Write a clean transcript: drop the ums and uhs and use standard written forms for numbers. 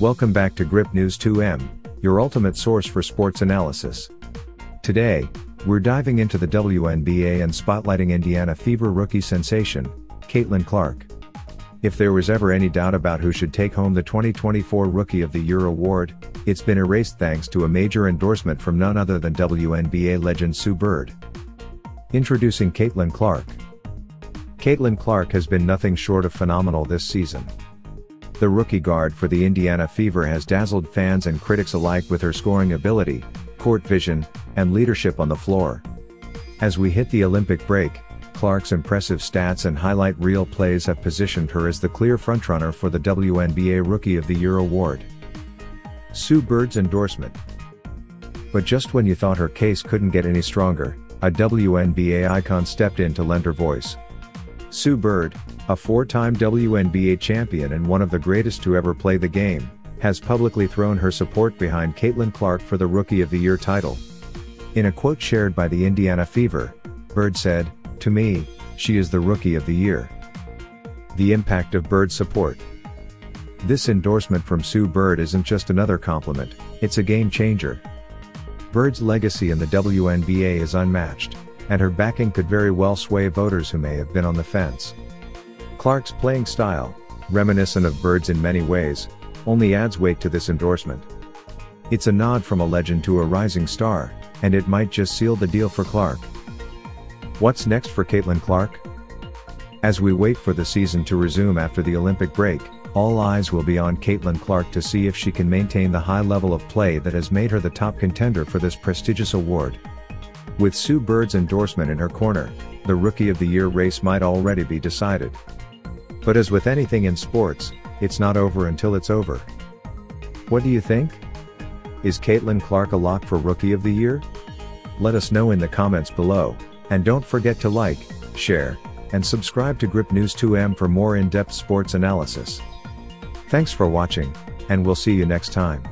Welcome back to Grip News 2M, your ultimate source for sports analysis. Today, we're diving into the WNBA and spotlighting Indiana Fever rookie sensation, Caitlin Clark. If there was ever any doubt about who should take home the 2024 Rookie of the Year award, it's been erased thanks to a major endorsement from none other than WNBA legend Sue Bird. Introducing Caitlin Clark. Caitlin Clark has been nothing short of phenomenal this season. The rookie guard for the Indiana Fever has dazzled fans and critics alike with her scoring ability, court vision, and leadership on the floor. As we hit the Olympic break, Clark's impressive stats and highlight reel plays have positioned her as the clear frontrunner for the WNBA Rookie of the Year award. Sue Bird's endorsement. But just when you thought her case couldn't get any stronger, a WNBA icon stepped in to lend her voice. Sue Bird, a four-time WNBA champion and one of the greatest to ever play the game, has publicly thrown her support behind Caitlin Clark for the Rookie of the Year title. In a quote shared by the Indiana Fever, Bird said, "To me, she is the Rookie of the Year." The impact of Bird's support. This endorsement from Sue Bird isn't just another compliment, it's a game-changer. Bird's legacy in the WNBA is unmatched, and her backing could very well sway voters who may have been on the fence. Clark's playing style, reminiscent of Bird's in many ways, only adds weight to this endorsement. It's a nod from a legend to a rising star, and it might just seal the deal for Clark. What's next for Caitlin Clark? As we wait for the season to resume after the Olympic break, all eyes will be on Caitlin Clark to see if she can maintain the high level of play that has made her the top contender for this prestigious award. With Sue Bird's endorsement in her corner, the Rookie of the Year race might already be decided. But as with anything in sports, it's not over until it's over. What do you think? Is Caitlin Clark a lock for Rookie of the Year? Let us know in the comments below, and don't forget to like, share, and subscribe to Grip News 2M for more in-depth sports analysis. Thanks for watching, and we'll see you next time.